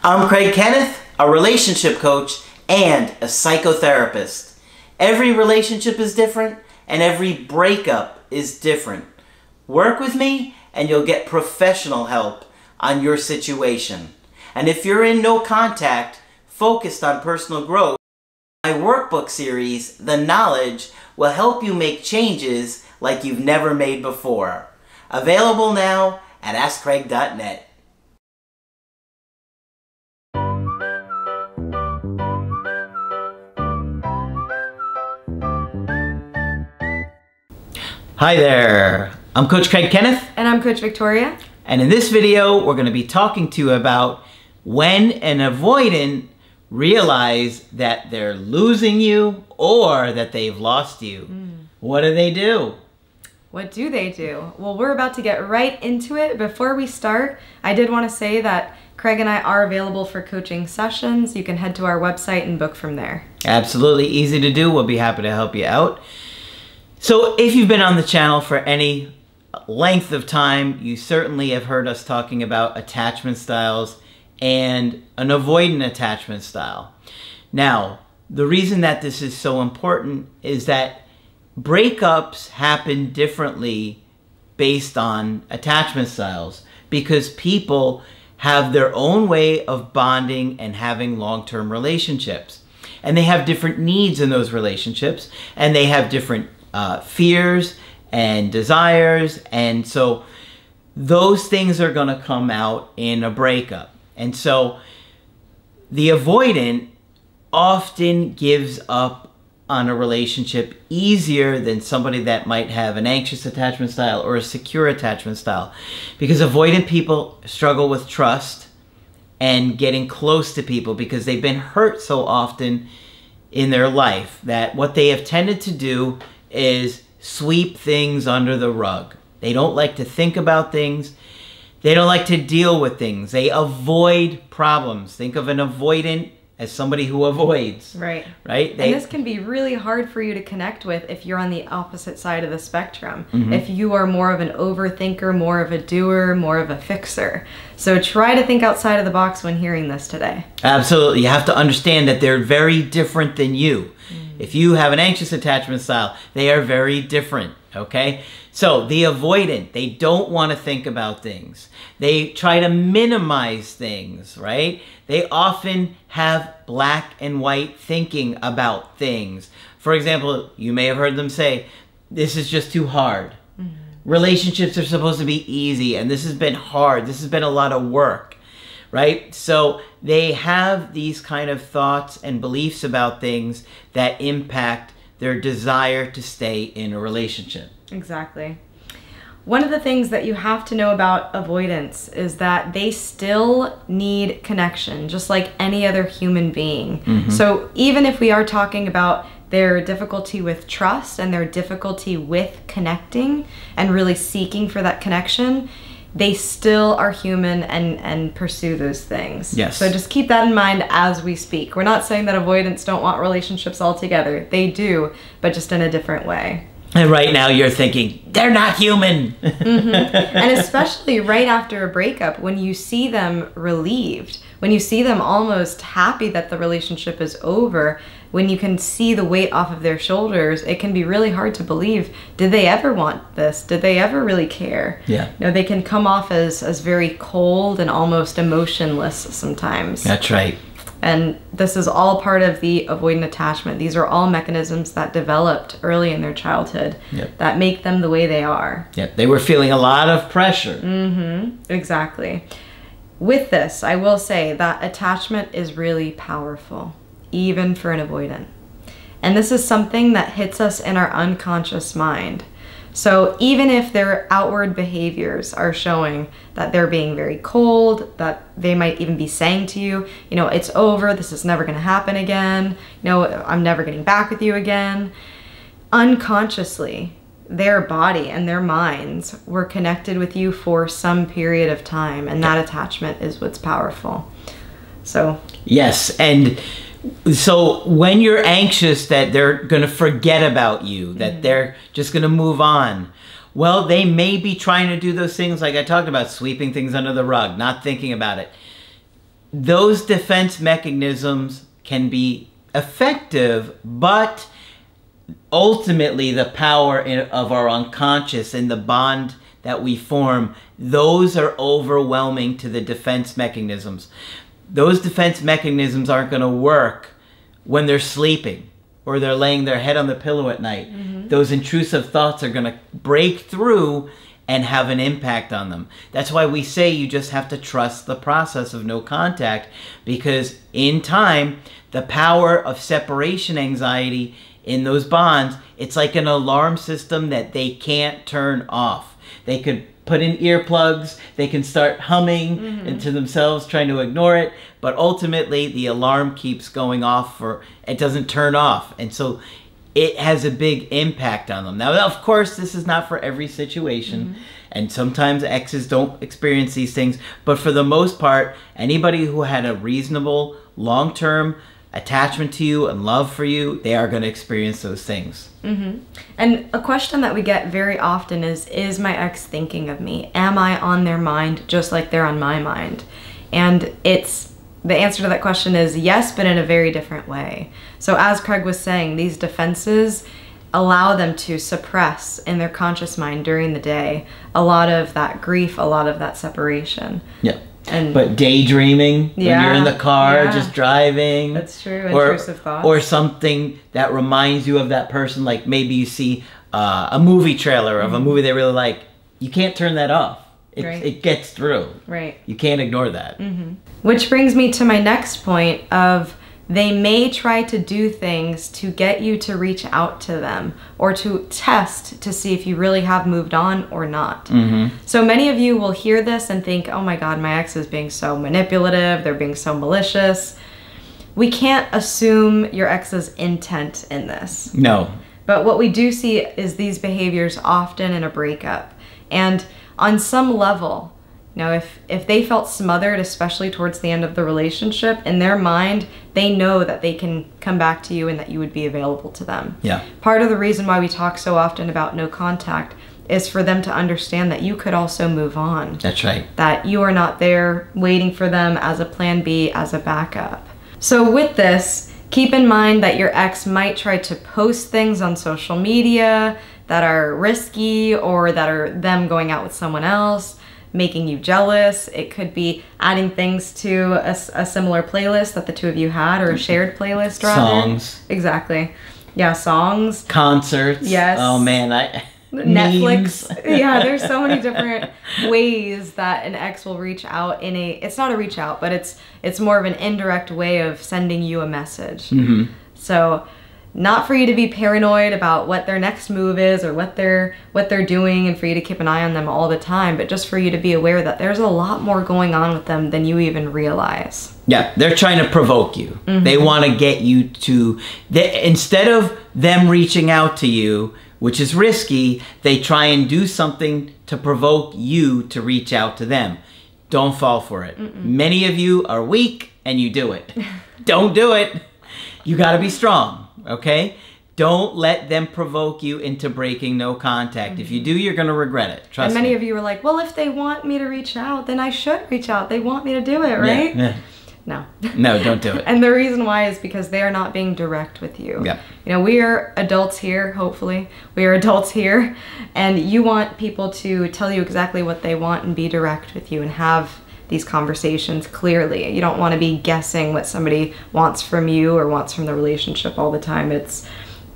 I'm Craig Kenneth, a relationship coach and a psychotherapist. Every relationship is different and every breakup is different. Work with me and you'll get professional help on your situation. And if you're in no contact, focused on personal growth, my workbook series, The Knowledge, will help you make changes like you've never made before. Available now at AskCraig.net. Hi there, I'm Coach Craig Kenneth. And I'm Coach Victoria. And in this video, we're going to be talking to you about when an avoidant realize that they're losing you or that they've lost you. What do they do? What do they do? Well, we're about to get right into it. Before we start, I did want to say that Craig and I are available for coaching sessions. You can head to our website and book from there. Absolutely easy to do. We'll be happy to help you out. So if you've been on the channel for any length of time, you certainly have heard us talking about attachment styles and an avoidant attachment style. Now, the reason that this is so important is that breakups happen differently based on attachment styles because people have their own way of bonding and having long-term relationships. And they have different needs in those relationships, and they have different fears and desires, and so those things are going to come out in a breakup. And so the avoidant often gives up on a relationship easier than somebody that might have an anxious attachment style or a secure attachment style, because avoidant people struggle with trust and getting close to people because they've been hurt so often in their life that what they have tended to do is sweep things under the rug. They don't like to think about things. They don't like to deal with things. They avoid problems. Think of an avoidant as somebody who avoids. Right. Right? And this can be really hard for you to connect with if you're on the opposite side of the spectrum. If you are more of an overthinker, more of a doer, more of a fixer. So try to think outside of the box when hearing this today. Absolutely. You have to understand that they're very different than you. If you have an anxious attachment style, they are very different. Okay? So the avoidant, they don't want to think about things. They try to minimize things, right? They often have black and white thinking about things. For example, you may have heard them say, this is just too hard. Relationships are supposed to be easy, and this has been hard. This has been a lot of work, right? So they have these kind of thoughts and beliefs about things that impact their desire to stay in a relationship. Exactly. One of the things that you have to know about avoidance is that they still need connection, just like any other human being. So even if we are talking about their difficulty with trust and their difficulty with connecting and really seeking for that connection, they still are human and pursue those things. Yes. So just keep that in mind as we speak. We're not saying that avoidants don't want relationships altogether. They do, but just in a different way. And right now you're thinking, they're not human. And especially right after a breakup, when you see them relieved, when you see them almost happy that the relationship is over, when you can see the weight off of their shoulders, it can be really hard to believe, did they ever want this? Did they ever really care? Yeah. No, they can come off as very cold and almost emotionless sometimes. That's right. And this is all part of the avoidant attachment. These are all mechanisms that developed early in their childhood that make them the way they are. They were feeling a lot of pressure. Exactly. With this, I will say that attachment is really powerful, even for an avoidant. And this is something that hits us in our unconscious mind. So even if their outward behaviors are showing that they're being very cold, that they might even be saying to you, you know, it's over, this is never going to happen again, no, I'm never getting back with you again. Unconsciously, their body and their minds were connected with you for some period of time, and that attachment is what's powerful. So yes, and so when you're anxious that they're going to forget about you, that they're just going to move on, well, they may be trying to do those things like I talked about, sweeping things under the rug, not thinking about it. those defense mechanisms can be effective, but ultimately the power of our unconscious and the bond that we form, those are overwhelming to the defense mechanisms. Those defense mechanisms aren't going to work when they're sleeping or they're laying their head on the pillow at night. Mm-hmm. Those intrusive thoughts are going to break through and have an impact on them. That's why we say you just have to trust the process of no contact, because in time, the power of separation anxiety in those bonds, it's like an alarm system that they can't turn off. They could put in earplugs, they can start humming into themselves, trying to ignore it, but ultimately the alarm keeps going off, or it doesn't turn off. And so it has a big impact on them. Now, of course, this is not for every situation, and sometimes exes don't experience these things, but for the most part, anybody who had a reasonable, long-term attachment to you and love for you, they are going to experience those things. And a question that we get very often is my ex thinking of me? Am I on their mind just like they're on my mind? And it's, the answer to that question is yes, but in a very different way. So as Craig was saying, these defenses allow them to suppress in their conscious mind during the day a lot of that grief, a lot of that separation. Yeah. And but daydreaming when you're in the car, just driving. That's true, intrusive thoughts. Or something that reminds you of that person, like maybe you see a movie trailer of a movie they really like. You can't turn that off. It gets through. Right. You can't ignore that. Which brings me to my next point of they may try to do things to get you to reach out to them or to test to see if you really have moved on or not. So many of you will hear this and think, oh my God, my ex is being so manipulative, they're being so malicious. We can't assume your ex's intent in this. No. But what we do see is these behaviors often in a breakup. And on some level, you know, if they felt smothered, especially towards the end of the relationship, in their mind, they know that they can come back to you and that you would be available to them. Yeah. Part of the reason why we talk so often about no contact is for them to understand that you could also move on. That's right. That you are not there waiting for them as a plan B, as a backup. So with this, keep in mind that your ex might try to post things on social media that are risky or that are them going out with someone else, making you jealous. It could be adding things to a similar playlist that the two of you had, or a shared playlist rather. Songs. Exactly. Yeah, songs. Concerts. Yes. Oh man, Netflix. Yeah, there's so many different ways that an ex will reach out in a, it's not a reach out, but it's more of an indirect way of sending you a message. So not for you to be paranoid about what their next move is or what they're doing, and for you to keep an eye on them all the time, but just for you to be aware that there's a lot more going on with them than you even realize. Yeah, they're trying to provoke you. They want to get you to, instead of them reaching out to you, which is risky, they try and do something to provoke you to reach out to them. Don't fall for it. Many of you are weak and you do it. Don't do it. You got to be strong. Okay? Don't let them provoke you into breaking no contact. If you do, you're going to regret it. Trust me. And many of you were like, well, if they want me to reach out, then I should reach out. They want me to do it, right? Yeah. No. No, don't do it. And the reason why is because they are not being direct with you. Yeah. You know, we are adults here, hopefully. We are adults here, and you want people to tell you exactly what they want and be direct with you and have these conversations clearly. You don't want to be guessing what somebody wants from you or wants from the relationship all the time. It's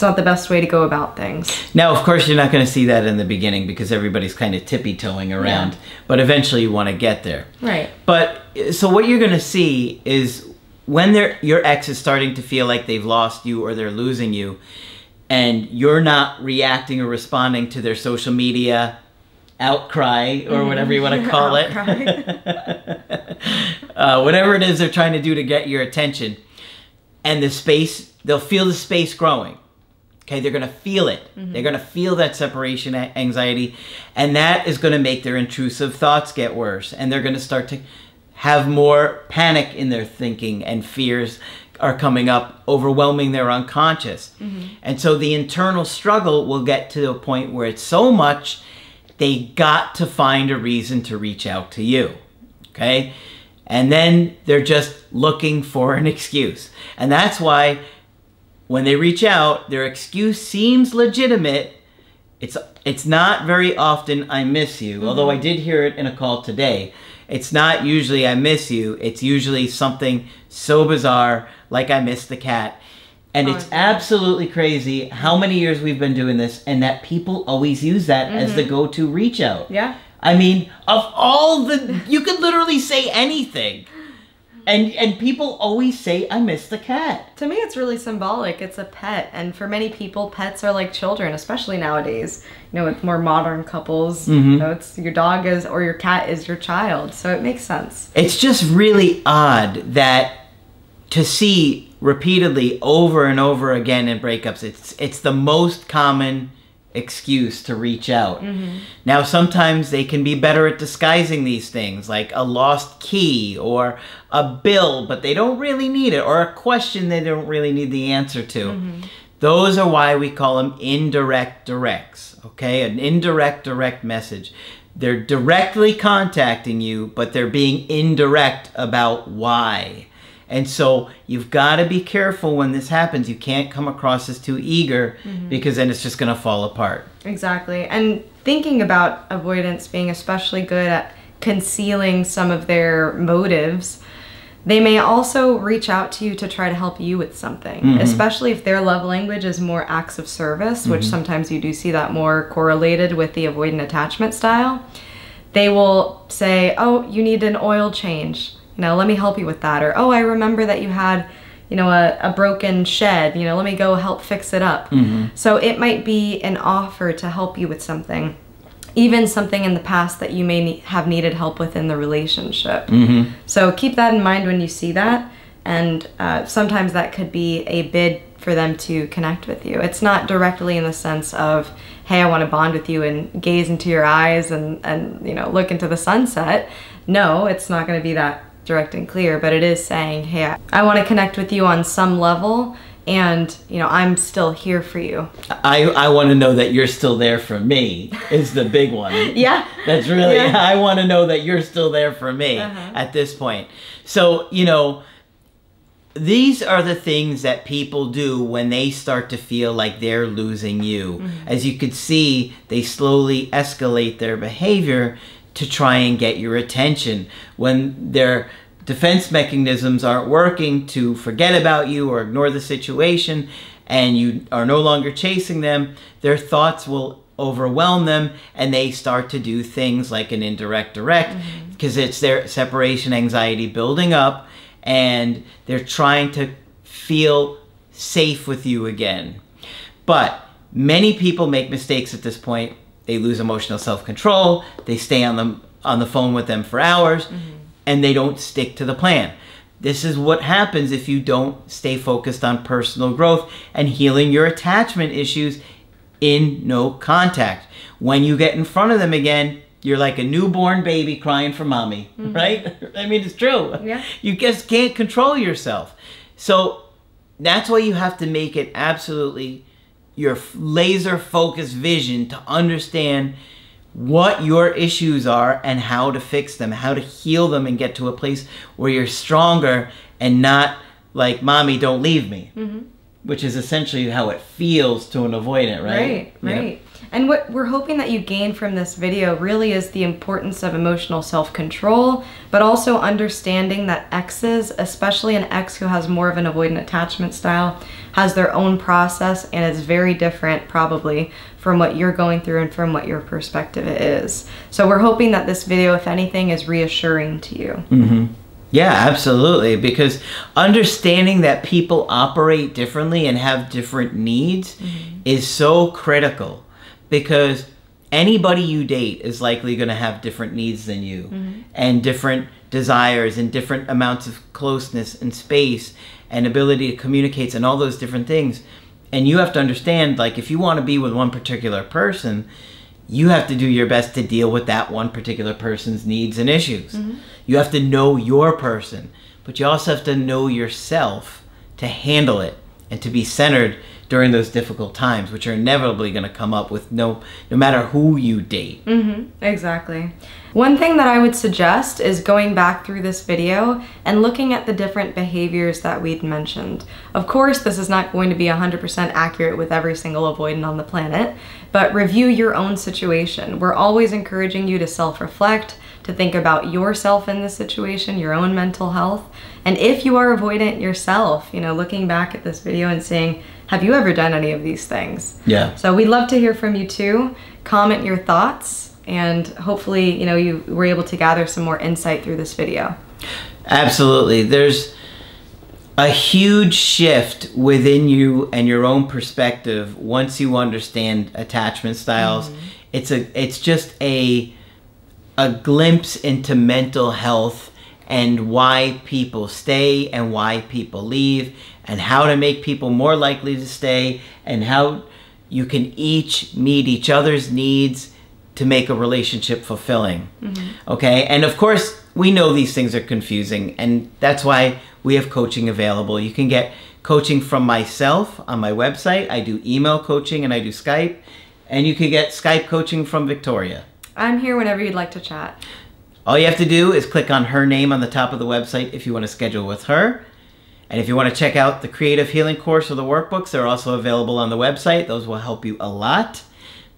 not the best way to go about things. Now, of course, you're not going to see that in the beginning because everybody's kind of tippy-toeing around, but eventually you want to get there. Right. But so what you're going to see is when your ex is starting to feel like they've lost you or they're losing you, and you're not reacting or responding to their social media outcry, or whatever you want to call it, whatever it is they're trying to do to get your attention, and the space, they'll feel the space growing. Okay, they're going to feel it. They're going to feel that separation anxiety, and that is going to make their intrusive thoughts get worse, and they're going to start to have more panic in their thinking, and fears are coming up, overwhelming their unconscious. And so the internal struggle will get to a point where it's so much they got to find a reason to reach out to you, okay? And then they're just looking for an excuse. And that's why when they reach out, their excuse seems legitimate. It's not very often I miss you, although I did hear it in a call today. It's not usually I miss you. It's usually something so bizarre like I miss the cat. And it's absolutely crazy how many years we've been doing this and that people always use that as the go-to reach out. Yeah. I mean, of all the, you could literally say anything. And people always say, I miss the cat. To me, it's really symbolic. It's a pet. And for many people, pets are like children, especially nowadays. You know, with more modern couples, you know, it's your dog is, or your cat is your child. So it makes sense. It's just really odd that to see repeatedly over and over again in breakups, it's the most common excuse to reach out. Now, sometimes they can be better at disguising these things, like a lost key or a bill, but they don't really need it, or a question they don't really need the answer to. Those are why we call them indirect directs, okay? An indirect direct message. They're directly contacting you, but they're being indirect about why. And so you've got to be careful when this happens. You can't come across as too eager because then it's just going to fall apart. Exactly. And thinking about avoidance being especially good at concealing some of their motives, they may also reach out to you to try to help you with something, especially if their love language is more acts of service, which sometimes you do see that more correlated with the avoidant attachment style. They will say, oh, you need an oil change. No, let me help you with that. Or, oh, I remember that you had, you know, a broken shed. You know, let me go help fix it up. So it might be an offer to help you with something, even something in the past that you may have needed help with in the relationship. So keep that in mind when you see that. And sometimes that could be a bid for them to connect with you. It's not directly in the sense of, hey, I want to bond with you and gaze into your eyes and you know, look into the sunset. No, it's not going to be that direct and clear, but it is saying, hey, I want to connect with you on some level, and you know, I'm still here for you. I want to know that you're still there for me is the big one. That's really, I want to know that you're still there for me at this point. So, you know, these are the things that people do when they start to feel like they're losing you. As you could see, they slowly escalate their behavior to try and get your attention. When their defense mechanisms aren't working to forget about you or ignore the situation, and you are no longer chasing them, their thoughts will overwhelm them, and they start to do things like an indirect direct, because it's their separation anxiety building up, and they're trying to feel safe with you again. But many people make mistakes at this point. They lose emotional self-control, they stay on the phone with them for hours, and they don't stick to the plan. This is what happens if you don't stay focused on personal growth and healing your attachment issues in no contact. When you get in front of them again, you're like a newborn baby crying for mommy, right? I mean, it's true. Yeah. You just can't control yourself. So that's why you have to make it absolutely your laser-focused vision to understand what your issues are and how to fix them, how to heal them and get to a place where you're stronger and not like, mommy, don't leave me, which is essentially how it feels to an avoidant, right? Right. And what we're hoping that you gain from this video really is the importance of emotional self-control, but also understanding that exes, especially an ex who has more of an avoidant attachment style, has their own process and is very different probably from what you're going through and from what your perspective is. So we're hoping that this video, if anything, is reassuring to you. Yeah, absolutely. Because understanding that people operate differently and have different needs is so critical. Because anybody you date is likely going to have different needs than you and different desires and different amounts of closeness and space and ability to communicate and all those different things. And you have to understand, like, if you want to be with one particular person, you have to do your best to deal with that one particular person's needs and issues. You have to know your person, but you also have to know yourself to handle it and to be centered during those difficult times, which are inevitably going to come up with no matter who you date. Mm-hmm. Exactly. One thing that I would suggest is going back through this video and looking at the different behaviors that we'd mentioned. Of course, this is not going to be 100% accurate with every single avoidant on the planet, but review your own situation. We're always encouraging you to self-reflect, to think about yourself in this situation, your own mental health. And if you are avoidant yourself, you know, looking back at this video and saying, have you ever done any of these things? Yeah. So we'd love to hear from you too. Comment your thoughts, and hopefully, you know, you were able to gather some more insight through this video. Absolutely. There's a huge shift within you and your own perspective once you understand attachment styles. Mm-hmm. It's just a glimpse into mental health and why people stay and why people leave and how to make people more likely to stay and how you can each meet each other's needs to make a relationship fulfilling. Mm-hmm. Okay, and of course we know these things are confusing, and that's why we have coaching available. You can get coaching from myself on my website. I do email coaching and I do Skype, and you can get Skype coaching from Victoria. I'm here whenever you'd like to chat. All you have to do is click on her name on the top of the website if you want to schedule with her. And if you want to check out the Creative Healing course or the workbooks, they're also available on the website. Those will help you a lot.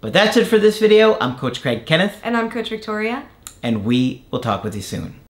But that's it for this video. I'm Coach Craig Kenneth. And I'm Coach Victoria. And we will talk with you soon.